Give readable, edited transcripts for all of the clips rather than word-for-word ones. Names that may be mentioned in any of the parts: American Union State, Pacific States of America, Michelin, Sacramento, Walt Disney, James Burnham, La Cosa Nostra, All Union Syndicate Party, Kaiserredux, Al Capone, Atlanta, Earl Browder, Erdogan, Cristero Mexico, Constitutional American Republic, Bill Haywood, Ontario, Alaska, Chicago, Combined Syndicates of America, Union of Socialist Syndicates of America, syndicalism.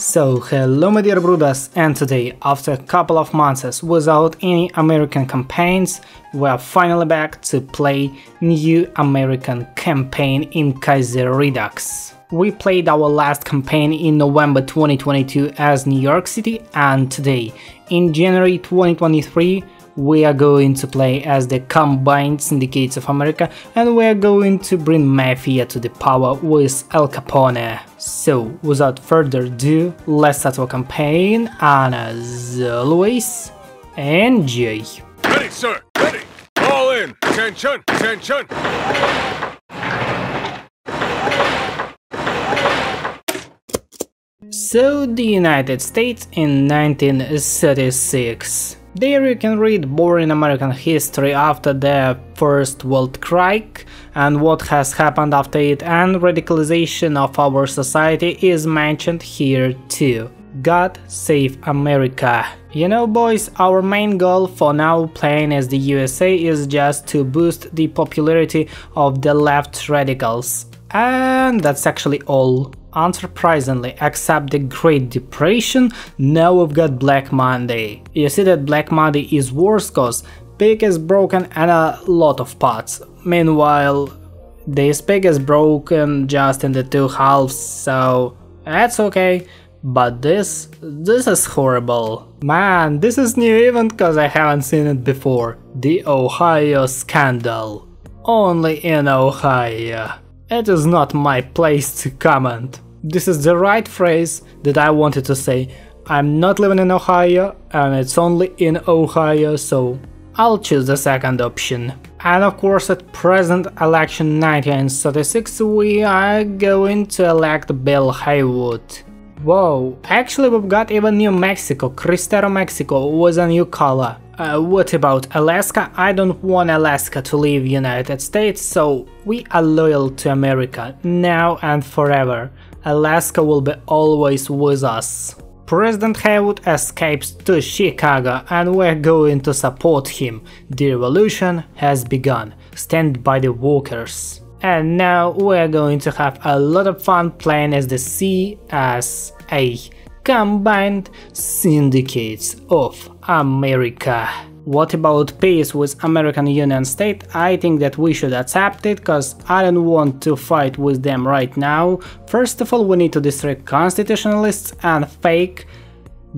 So hello my dear Brudas, and today, after a couple of months without any American campaigns, we are finally back to play new American campaign in Kaiserredux. We played our last campaign in November 2022 as New York City, and today, in January 2023, we are going to play as the Combined Syndicates of America, and we are going to bring Mafia to the power with Al Capone. So, without further ado, let's start our campaign, and as always, enjoy! Ready, sir! Ready! All in! Attention! Attention! So, the United States in 1936. There you can read boring American history after the First World Strike and what has happened after it, and radicalization of our society is mentioned here too. God save America. You know, boys, our main goal for now playing as the USA is just to boost the popularity of the left radicals. And that's actually all. Unsurprisingly, except the Great Depression, now we've got Black Monday. You see that Black Monday is worse cause pig is broken and a lot of parts. Meanwhile, this pig is broken just in the two halves, so that's okay. But this is horrible. Man, this is new event cause I haven't seen it before. The Ohio Scandal. Only in Ohio. It is not my place to comment. This is the right phrase that I wanted to say. I'm not living in Ohio, and it's only in Ohio, so I'll choose the second option. And of course, at present election 1936, we are going to elect Bill Haywood. Whoa, actually we've got even New Mexico, Cristero Mexico with a new color. What about Alaska? I don't want Alaska to leave United States, so we are loyal to America, now and forever. Alaska will be always with us. President Haywood escapes to Chicago, and we're going to support him. The revolution has begun. Stand by the workers. And now we're going to have a lot of fun playing as the CSA. Combined Syndicates of America. What about peace with American Union State? I think that we should accept it, cause I don't want to fight with them right now. First of all, we need to destroy constitutionalists and fake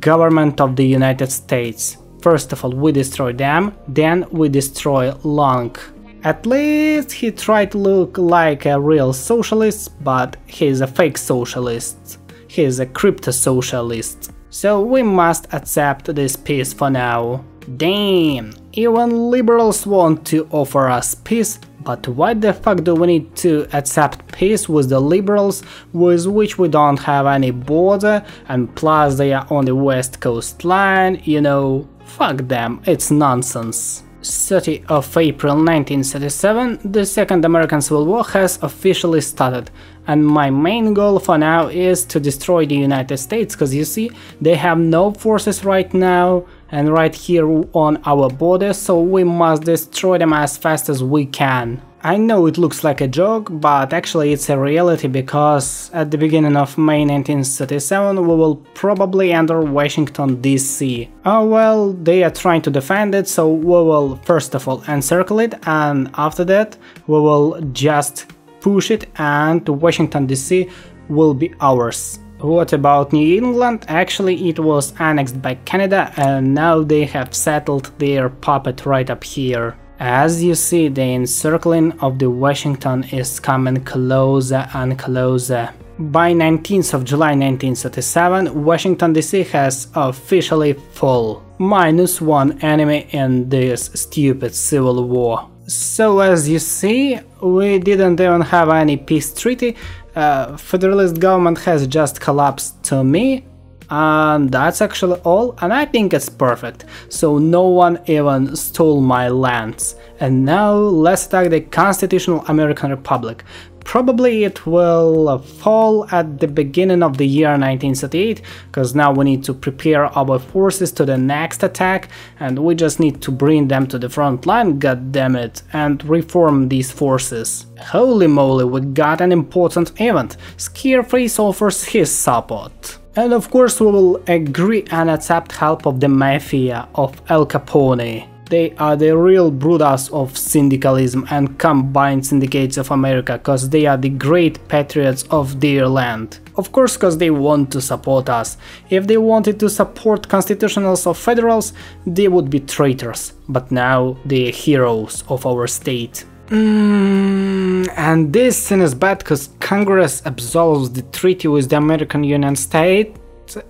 government of the United States. First of all, we destroy them, then we destroy Long. At least he tried to look like a real socialist, but he's a fake socialist. He is a crypto-socialist, so we must accept this peace for now. Damn, even liberals want to offer us peace, but why the fuck do we need to accept peace with the liberals, with which we don't have any border, and plus they are on the west coast line, you know, fuck them, it's nonsense. 30 of April 1937, the Second American Civil War has officially started, and my main goal for now is to destroy the United States, cause you see, they have no forces right now and right here on our border, so we must destroy them as fast as we can. I know it looks like a joke, but actually it's a reality, because at the beginning of May 1937 we will probably enter Washington DC. Oh well, they are trying to defend it, so we will first of all encircle it, and after that we will just push it and Washington DC will be ours. What about New England? Actually it was annexed by Canada and now they have settled their puppet right up here. As you see, the encircling of the Washington is coming closer and closer. By 19th of July 1937, Washington DC has officially fallen. Minus one enemy in this stupid civil war. So as you see, we didn't even have any peace treaty, federalist government has just collapsed to me. And that's actually all, and I think it's perfect, so no one even stole my lands. And now let's attack the Constitutional American Republic. Probably it will fall at the beginning of the year 1938, because now we need to prepare our forces to the next attack, and we just need to bring them to the front line, goddammit, and reform these forces. Holy moly, we got an important event. Scarface offers his support. And of course we will agree and accept help of the mafia of Al Capone. They are the real Brutus of syndicalism and Combined Syndicates of America, cause they are the great patriots of their land. Of course, cause they want to support us. If they wanted to support constitutionals or federals, they would be traitors. But now they are heroes of our state. And this sin is bad cause Congress absolves the treaty with the American Union State,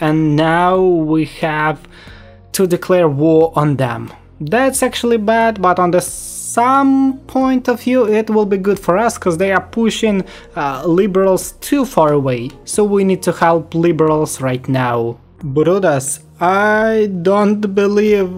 and now we have to declare war on them. That's actually bad, but on the some point of view it will be good for us, because they are pushing liberals too far away, so we need to help liberals right now. Brutus, I don't believe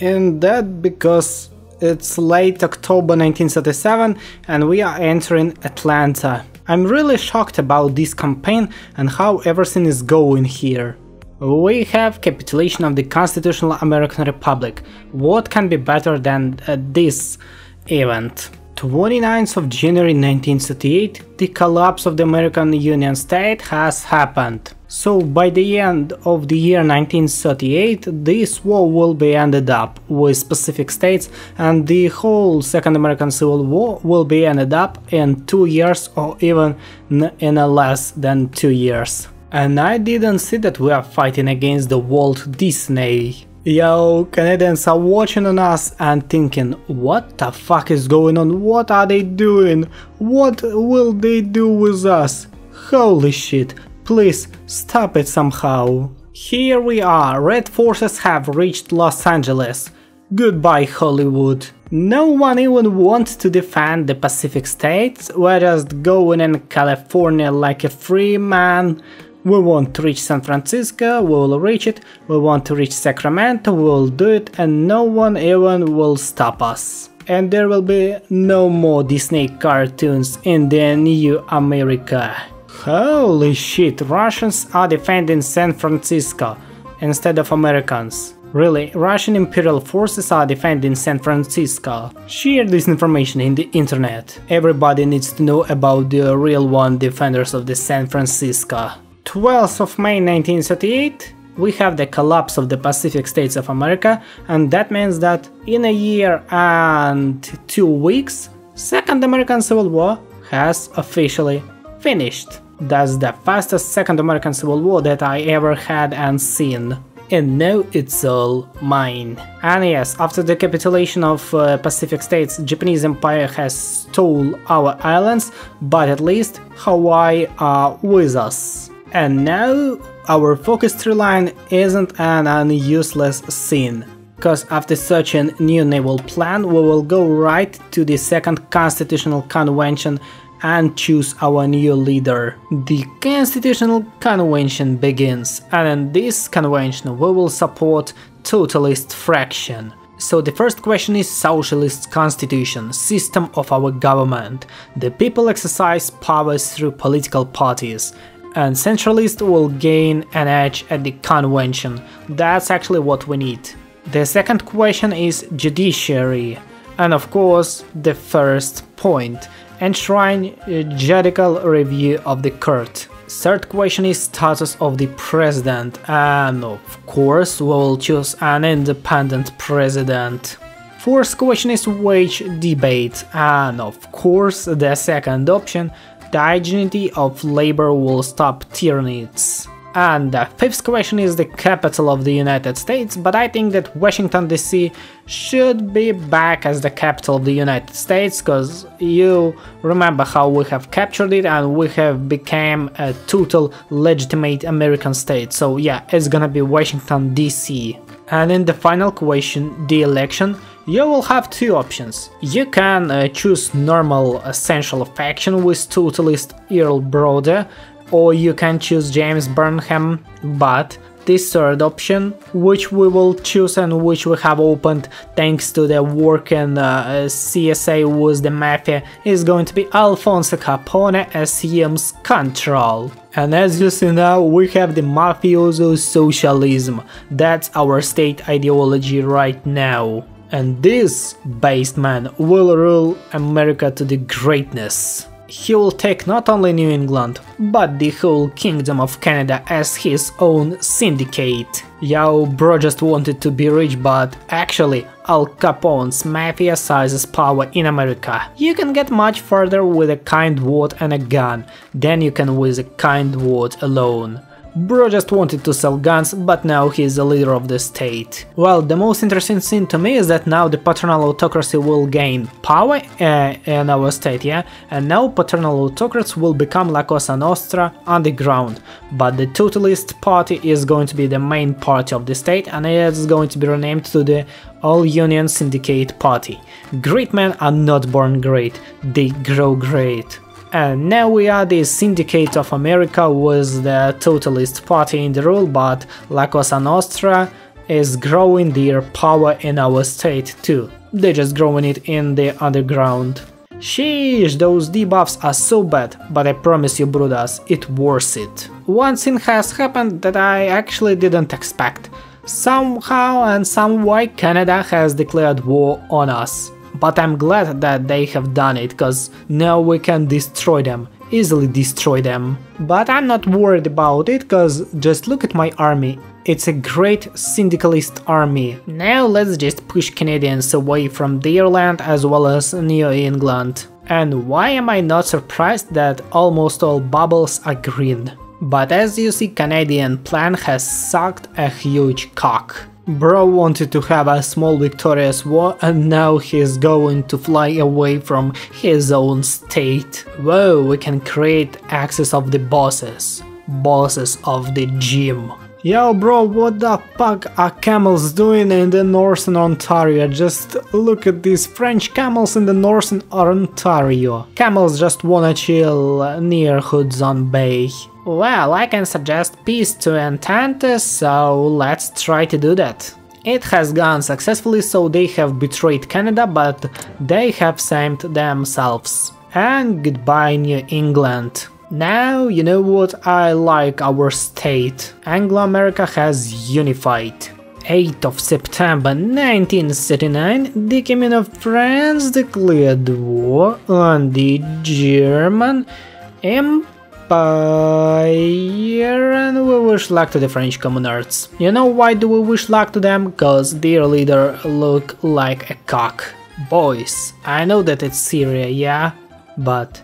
in that, because it's late October 1937 and we are entering Atlanta. I'm really shocked about this campaign and how everything is going here. We have capitulation of the Constitutional American Republic. What can be better than this event? 29th of January 1938, the collapse of the American Union State has happened. So by the end of the year 1938, this war will be ended up with Pacific States, and the whole Second American Civil War will be ended up in 2 years, or even in less than 2 years. And I didn't see that we are fighting against the Walt Disney. Yo, Canadians are watching on us and thinking, what the fuck is going on? What are they doing? What will they do with us? Holy shit, please stop it somehow. Here we are, Red forces have reached Los Angeles. Goodbye, Hollywood. No one even wants to defend the Pacific States, whereas going in California like a free man. We want to reach San Francisco, we will reach it, we want to reach Sacramento, we will do it, and no one even will stop us. And there will be no more Disney cartoons in the new America. Holy shit, Russians are defending San Francisco instead of Americans. Really, Russian imperial forces are defending San Francisco. Share this information in the internet. Everybody needs to know about the real one defenders of the San Francisco. 12th of May 1938, we have the collapse of the Pacific States of America, and that means that in a year and 2 weeks, Second American Civil War has officially finished. That's the fastest Second American Civil War that I ever had and seen. And now it's all mine. And yes, after the capitulation of Pacific States, Japanese Empire has stole our islands, but at least Hawaii are with us. And now our focus through line isn't an useless scene, cause after searching new naval plan we will go right to the Second Constitutional Convention and choose our new leader. The Constitutional Convention begins, and in this convention we will support totalist faction. So the first question is socialist constitution, system of our government. The people exercise powers through political parties, and centralists will gain an edge at the convention. That's actually what we need. The second question is judiciary, and of course the first point. Enshrine judicial review of the court. Third question is status of the president, and of course we will choose an independent president. Fourth question is wage debate, and of course the second option, dignity of labor will stop tyrannies. And the fifth question is the capital of the United States, but I think that Washington DC should be back as the capital of the United States, cause you remember how we have captured it and we have become a total legitimate American state, so yeah, it's gonna be Washington DC. And in the final question, the election, you will have two options. You can choose normal essential faction with totalist Earl Browder, or you can choose James Burnham, but this third option, which we will choose and which we have opened thanks to the work in CSA with the mafia, is going to be Alfonso Capone assumes control. And as you see now, we have the mafioso socialism. That's our state ideology right now. And this based man will rule America to the greatness. he will take not only New England, but the whole Kingdom of Canada as his own syndicate. Yao bro just wanted to be rich, but actually Al Capone's mafia seizes power in America. You can get much further with a kind word and a gun than you can with a kind word alone. Bro just wanted to sell guns, but now he is the leader of the state. Well, the most interesting thing to me is that now the paternal autocracy will gain power in our state, yeah? And now paternal autocrats will become La Cosa Nostra underground. But the Totalist party is going to be the main party of the state, and it is going to be renamed to the All Union Syndicate Party. Great men are not born great, they grow great. And now we are the Syndicate of America with the Totalist party in the rule, but La Cosa Nostra is growing their power in our state too. They're just growing it in the underground. Sheesh, those debuffs are so bad, but I promise you, Brudas, it's worth it. One thing has happened that I actually didn't expect. Somehow and someway Canada has declared war on us. But I'm glad that they have done it, cause now we can destroy them, easily destroy them. But I'm not worried about it, cause just look at my army, it's a great syndicalist army. Now let's just push Canadians away from their land as well as New England. And why am I not surprised that almost all bubbles are green? But as you see, Canadian plan has sucked a huge cock. Bro wanted to have a small victorious war, and now he's going to fly away from his own state. Whoa, we can create axis of the bosses. Bosses of the gym. Yo bro, what the fuck are camels doing in the northern Ontario? Just look at these French camels in the northern Ontario. Camels just wanna chill near Hudson Bay. Well, I can suggest peace to Entente, so let's try to do that. It has gone successfully, so they have betrayed Canada, but they have shamed themselves. And goodbye New England. Now, you know what, I like our state. Anglo-America has unified. 8th of September 1939, the King of France declared war on the German Empire. And we wish luck to the French communards. You know why do we wish luck to them? Cause their leader look like a cock. Boys, I know that it's Syria, yeah? But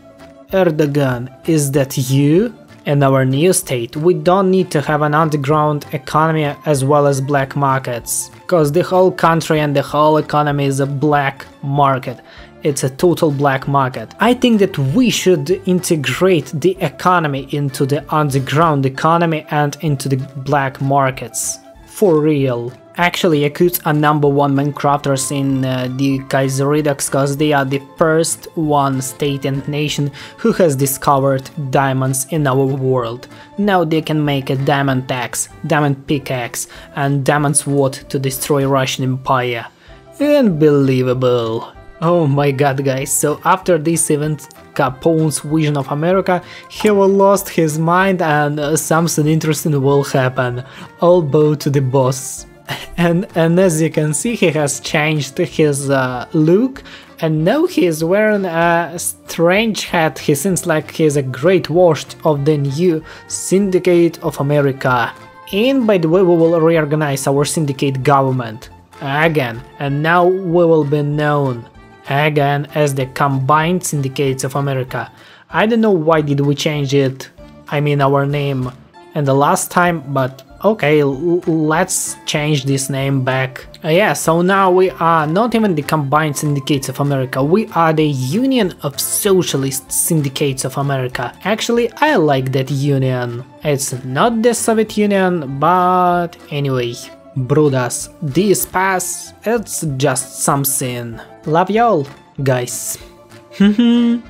Erdogan, is that you? In our new state, we don't need to have an underground economy as well as black markets. Cause the whole country and the whole economy is a black market. It's a total black market. I think that we should integrate the economy into the underground economy and into the black markets. For real. Actually, Yakuts are #1 minecrafters in the Kaiserredux, cause they are the first one state and nation who has discovered diamonds in our world. Now they can make a diamond axe, diamond pickaxe and diamond sword to destroy Russian Empire. Unbelievable. Oh my god, guys, so after this event, Capone's vision of America, he will lost his mind and something interesting will happen, all bow to the boss. And as you can see, he has changed his look, and now he is wearing a strange hat. He seems like he is a great host of the new Syndicate of America. And by the way, we will reorganize our syndicate government again, and now we will be known again as the Combined Syndicates of America. I don't know why did we change it, I mean our name, and the last time, but okay, let's change this name back. Yeah, so now we are not even the Combined Syndicates of America, we are the Union of Socialist Syndicates of America. Actually, I like that union. It's not the Soviet Union, but anyway. Brudas, this pass, it's just something. Love y'all, guys.